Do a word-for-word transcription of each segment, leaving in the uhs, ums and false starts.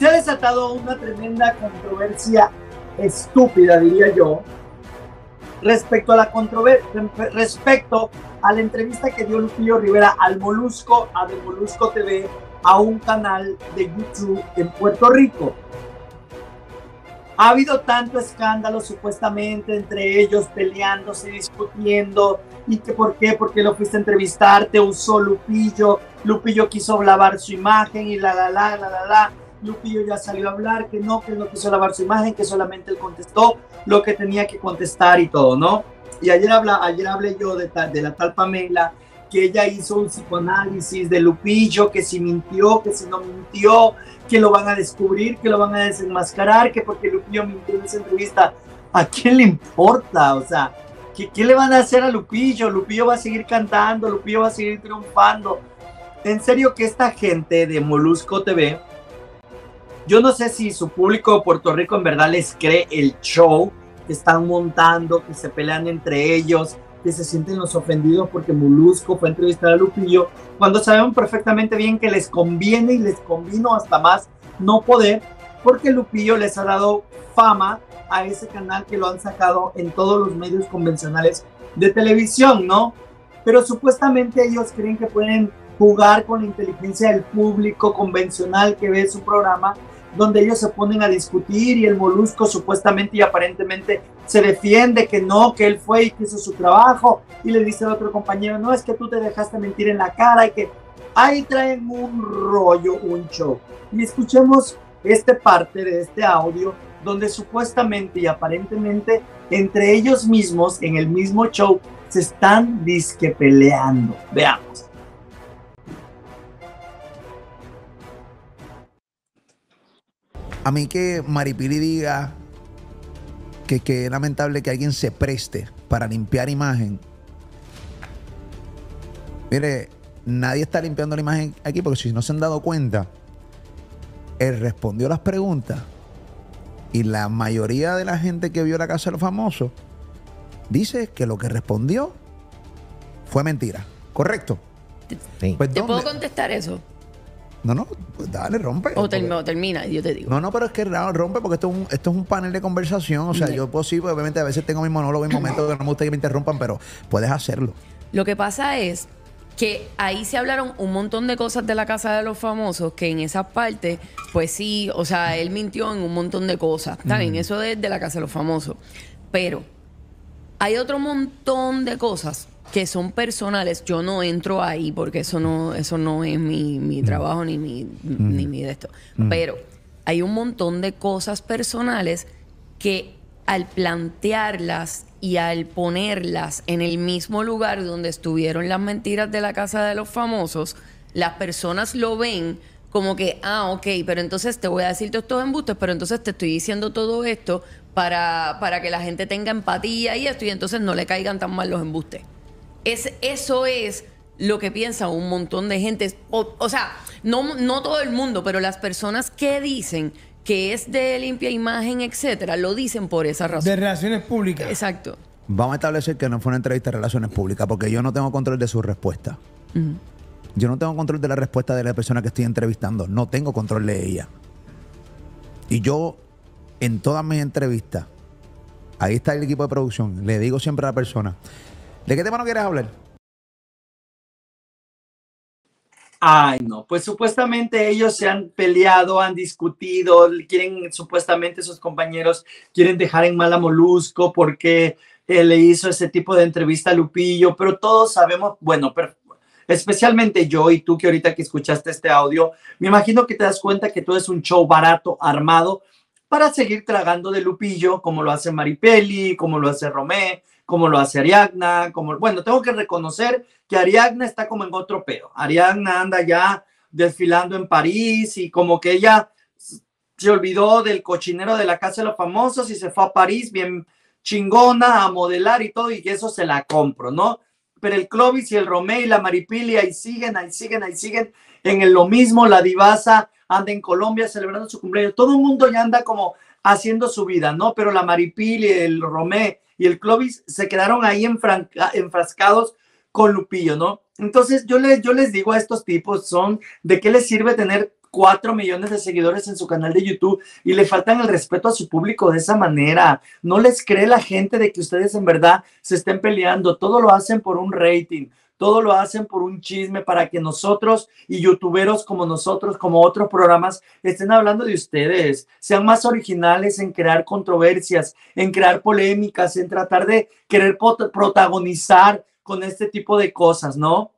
se ha desatado una tremenda controversia estúpida, diría yo, respecto a la controversia, respecto a la entrevista que dio Lupillo Rivera al Molusco, a de Molusco T V, a un canal de YouTube en Puerto Rico. Ha habido tanto escándalo supuestamente entre ellos peleándose, discutiendo, y que por qué, porque lo fuiste a entrevistar, te usó Lupillo, Lupillo quiso lavar su imagen y la, la, la, la, la, la. Lupillo ya salió a hablar que no, que no quiso lavar su imagen, que solamente él contestó lo que tenía que contestar y todo, ¿no? Y ayer, habla, ayer hablé yo de, tal, de la tal Pamela, que ella hizo un psicoanálisis de Lupillo, que si mintió, que si no mintió, que lo van a descubrir, que lo van a desenmascarar, que porque Lupillo mintió en esa entrevista. ¿A quién le importa? O sea, ¿qué, qué le van a hacer a Lupillo? Lupillo va a seguir cantando, Lupillo va a seguir triunfando. En serio que esta gente de Molusco T V, yo no sé si su público de Puerto Rico en verdad les cree el show que están montando, que se pelean entre ellos, que se sienten los ofendidos porque Molusco fue a entrevistar a Lupillo, cuando sabemos perfectamente bien que les conviene y les convino hasta más no poder, porque Lupillo les ha dado fama a ese canal que lo han sacado en todos los medios convencionales de televisión, ¿no? Pero supuestamente ellos creen que pueden jugar con la inteligencia del público convencional que ve su programa, donde ellos se ponen a discutir y el Molusco supuestamente y aparentemente se defiende que no, que él fue y que hizo su trabajo, y le dice al otro compañero, no, es que tú te dejaste mentir en la cara, y que ahí traen un rollo, un show. Y escuchemos esta parte de este audio, donde supuestamente y aparentemente entre ellos mismos, en el mismo show, se están disque peleando. Veamos. A mí que Maripily diga que, que es lamentable que alguien se preste para limpiar imagen. Mire, nadie está limpiando la imagen aquí, porque si no se han dado cuenta, él respondió las preguntas y la mayoría de la gente que vio la Casa de los Famosos dice que lo que respondió fue mentira. ¿Correcto? Sí. Pues, ¿te puedo contestar eso? No, no, pues dale, rompe. O termina, termina, yo te digo. No, no, pero es que no, rompe, porque esto es un, esto es un panel de conversación. O sea, yeah. yo puedo, sí, obviamente a veces tengo mi monólogo en momentos que no me gusta que me interrumpan, pero puedes hacerlo. Lo que pasa es que ahí se hablaron un montón de cosas de la Casa de los Famosos, que en esa parte, pues sí, o sea, él mintió en un montón de cosas. Está bien, mm. eso es de la Casa de los Famosos. Pero hay otro montón de cosas que son personales. Yo no entro ahí porque eso no, eso no es mi, mi trabajo, mm. ni mi, mm. ni mi de esto. Mm. Pero hay un montón de cosas personales que al plantearlas y al ponerlas en el mismo lugar donde estuvieron las mentiras de la Casa de los Famosos, las personas lo ven como que, ah, ok, pero entonces te voy a decir todos estos embustes, pero entonces te estoy diciendo todo esto para, para que la gente tenga empatía y esto, y entonces no le caigan tan mal los embustes. Es, eso es lo que piensa un montón de gente. O, o sea, no, no todo el mundo, pero las personas que dicen que es de limpia imagen, etcétera, lo dicen por esa razón. De relaciones públicas. Exacto. Vamos a establecer que no fue una entrevista de relaciones públicas, porque yo no tengo control de su respuesta. Uh-huh. Yo no tengo control de la respuesta de la persona que estoy entrevistando. No tengo control de ella. Y yo, en todas mis entrevistas, ahí está el equipo de producción, le digo siempre a la persona, ¿de qué tema no quieres hablar? Ay, no, pues supuestamente ellos se han peleado, han discutido, quieren, supuestamente sus compañeros quieren dejar en mal a Molusco porque eh, le hizo ese tipo de entrevista a Lupillo, pero todos sabemos, bueno, pero especialmente yo y tú que ahorita que escuchaste este audio, me imagino que te das cuenta que todo es un show barato, armado, para seguir tragando de Lupillo, como lo hace Maripily, como lo hace Romé, como lo hace Ariadna, como... Bueno, tengo que reconocer que Ariadna está como en otro peo. Ariadna anda ya desfilando en París y como que ella se olvidó del cochinero de la Casa de los Famosos y se fue a París bien chingona a modelar y todo, y eso se la compro, ¿no? Pero el Clovis y el Romé y la Maripily ahí siguen, ahí siguen, ahí siguen en el lo mismo. La Divaza anda en Colombia celebrando su cumpleaños. Todo el mundo ya anda como haciendo su vida, ¿no? Pero la Maripily, el Romé y el Clovis se quedaron ahí enfrascados con Lupillo, ¿no? Entonces yo, le, yo les digo a estos tipos, son, ¿de qué les sirve tener cuatro millones de seguidores en su canal de YouTube y le faltan el respeto a su público de esa manera. No les cree la gente de que ustedes en verdad se estén peleando. Todo lo hacen por un rating, todo lo hacen por un chisme para que nosotros y youtuberos como nosotros, como otros programas, estén hablando de ustedes. Sean más originales en crear controversias, en crear polémicas, en tratar de querer protagonizar con este tipo de cosas, ¿no?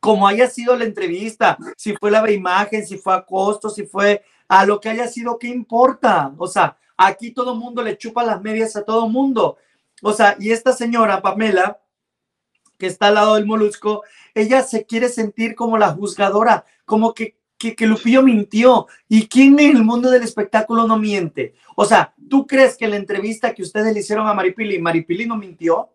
Como haya sido la entrevista, si fue la de imagen, si fue a costo, si fue a lo que haya sido, ¿qué importa? O sea, aquí todo mundo le chupa las medias a todo mundo. O sea, y esta señora, Pamela, que está al lado del Molusco, ella se quiere sentir como la juzgadora, como que, que, que Lupillo mintió. ¿Y quién en el mundo del espectáculo no miente? O sea, ¿tú crees que la entrevista que ustedes le hicieron a Maripily, Maripily no mintió?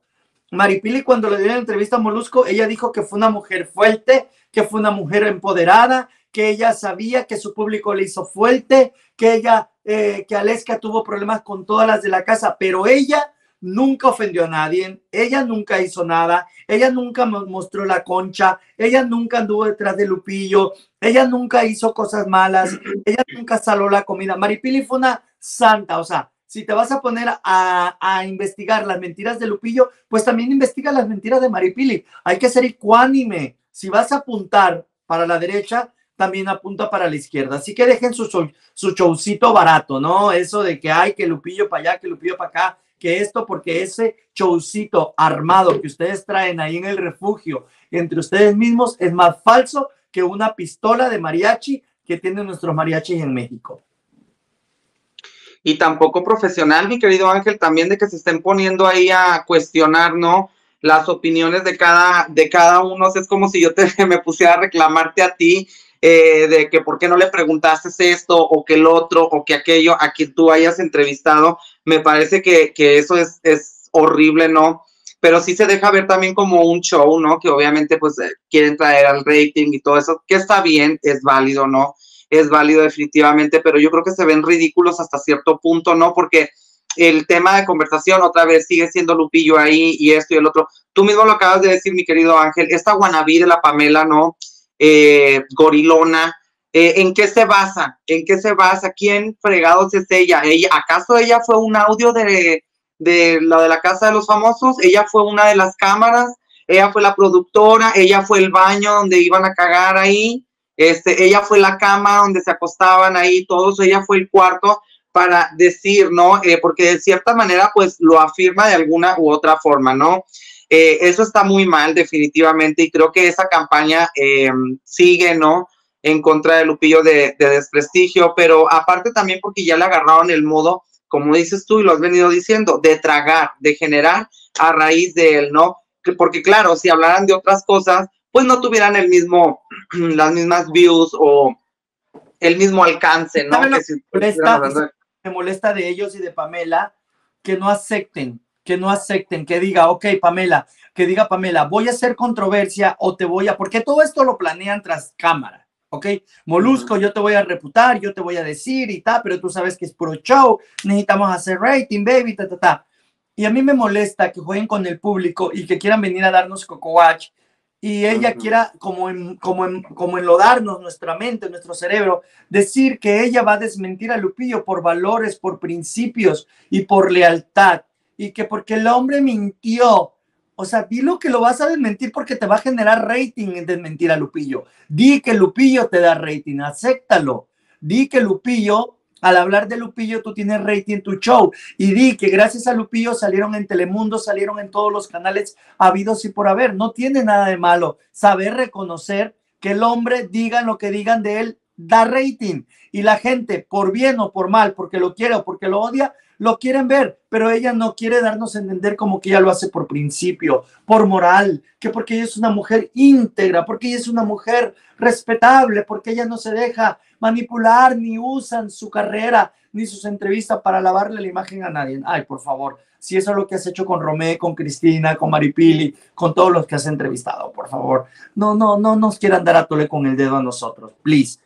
Maripily, cuando le dio la entrevista a Molusco, ella dijo que fue una mujer fuerte, que fue una mujer empoderada, que ella sabía que su público le hizo fuerte, que ella, eh, que Aleska tuvo problemas con todas las de la casa, pero ella nunca ofendió a nadie, ella nunca hizo nada, ella nunca mostró la concha, ella nunca anduvo detrás de Lupillo, ella nunca hizo cosas malas, ella nunca saló la comida. Maripily fue una santa, o sea, si te vas a poner a, a investigar las mentiras de Lupillo, pues también investiga las mentiras de Maripily. Hay que ser ecuánime. Si vas a apuntar para la derecha, también apunta para la izquierda. Así que dejen su, su, su showcito barato, ¿no? Eso de que hay que Lupillo para allá, que Lupillo para acá, que esto, porque ese showcito armado que ustedes traen ahí en el refugio entre ustedes mismos es más falso que una pistola de mariachi que tienen nuestros mariachis en México. Y tampoco profesional, mi querido Ángel, también de que se estén poniendo ahí a cuestionar, ¿no? Las opiniones de cada, de cada uno. O sea, es como si yo te, me pusiera a reclamarte a ti eh, de que por qué no le preguntaste esto o que el otro o que aquello a quien tú hayas entrevistado. Me parece que, que eso es, es horrible, ¿no? Pero sí se deja ver también como un show, ¿no? Que obviamente pues quieren traer al rating y todo eso, que está bien, es válido, ¿no? Es válido definitivamente, pero yo creo que se ven ridículos hasta cierto punto, ¿no? Porque el tema de conversación otra vez sigue siendo Lupillo ahí y esto y el otro. Tú mismo lo acabas de decir, mi querido Ángel, esta wannabe de la Pamela, ¿no? Eh, gorilona, eh, ¿en qué se basa? ¿En qué se basa? ¿Quién fregados es ella? ¿Ella ¿Acaso ella fue un audio de, de la de la Casa de los Famosos? ¿Ella fue una de las cámaras? ¿Ella fue la productora? ¿Ella fue el baño donde iban a cagar ahí? Este, ella fue la cama donde se acostaban ahí todos, ella fue el cuarto para decir, ¿no? Eh, porque de cierta manera, pues, lo afirma de alguna u otra forma, ¿no? Eh, eso está muy mal, definitivamente, y creo que esa campaña eh, sigue, ¿no? En contra de Lupillo de, de desprestigio, pero aparte también porque ya le agarraron el modo, como dices tú, y lo has venido diciendo, de tragar, de generar a raíz de él, ¿no? Porque, claro, si hablaran de otras cosas, pues no tuvieran el mismo, las mismas views o el mismo alcance, ¿no? Que si molesta, me molesta de ellos y de Pamela que no acepten, que no acepten, que diga, ok, Pamela, que diga Pamela, voy a hacer controversia o te voy a... Porque todo esto lo planean tras cámara, ¿ok? Molusco, uh-huh. Yo te voy a reputar, yo te voy a decir y tal, pero tú sabes que es puro show, necesitamos hacer rating, baby, ta, ta, ta. Y a mí me molesta que jueguen con el público y que quieran venir a darnos cocoach, y ella uh-huh. quiera como, en, como, en, como enlodarnos nuestra mente, nuestro cerebro, decir que ella va a desmentir a Lupillo por valores, por principios y por lealtad, y que porque el hombre mintió. O sea, di lo que lo vas a desmentir porque te va a generar rating en desmentir a Lupillo. Di que Lupillo te da rating, acéptalo. Di que Lupillo, al hablar de Lupillo, tú tienes rating en tu show, y di que gracias a Lupillo salieron en Telemundo, salieron en todos los canales habidos y por haber. No tiene nada de malo saber reconocer que el hombre, digan lo que digan de él, da rating, y la gente, por bien o por mal, porque lo quiere o porque lo odia, lo quieren ver, pero ella no quiere darnos a entender como que ella lo hace por principio, por moral, que porque ella es una mujer íntegra, porque ella es una mujer respetable, porque ella no se deja manipular, ni usan su carrera, ni sus entrevistas para lavarle la imagen a nadie. Ay, por favor, si eso es lo que has hecho con Romé, con Cristina, con Maripily, con todos los que has entrevistado, por favor, no, no, no nos quieran dar a tole con el dedo a nosotros, please,